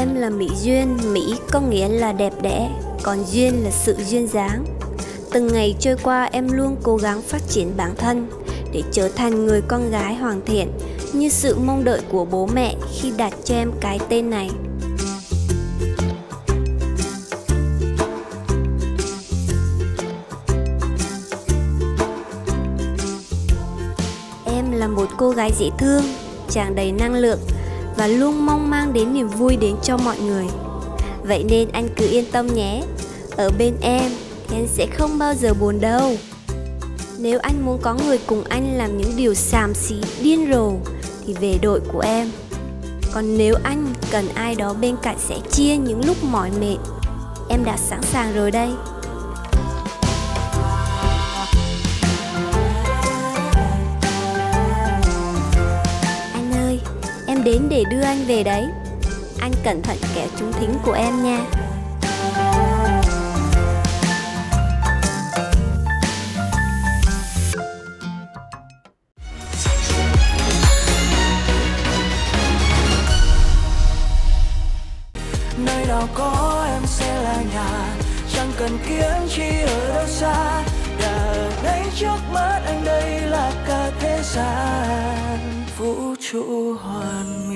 em là Mỹ Duyên, Mỹ có nghĩa là đẹp đẽ, còn duyên là sự duyên dáng. Từng ngày trôi qua em luôn cố gắng phát triển bản thân để trở thành người con gái hoàn thiện như sự mong đợi của bố mẹ khi đặt cho em cái tên này. Em là một cô gái dễ thương, tràn đầy năng lượng và luôn mong mang đến niềm vui đến cho mọi người. Vậy nên anh cứ yên tâm nhé, ở bên em sẽ không bao giờ buồn đâu. Nếu anh muốn có người cùng anh làm những điều xàm xí điên rồ thì về đội của em. Còn nếu anh cần ai đó bên cạnh sẽ chia những lúc mỏi mệt, em đã sẵn sàng rồi đây. Anh ơi, em đến để đưa anh về đấy. Anh cẩn thận kẻo trúng thính của em nha. Nơi nào có em sẽ là nhà, chẳng cần kiếm chi ở đâu xa. Đã ở đây trước mắt anh, đây là cả thế gian, vũ trụ hoàn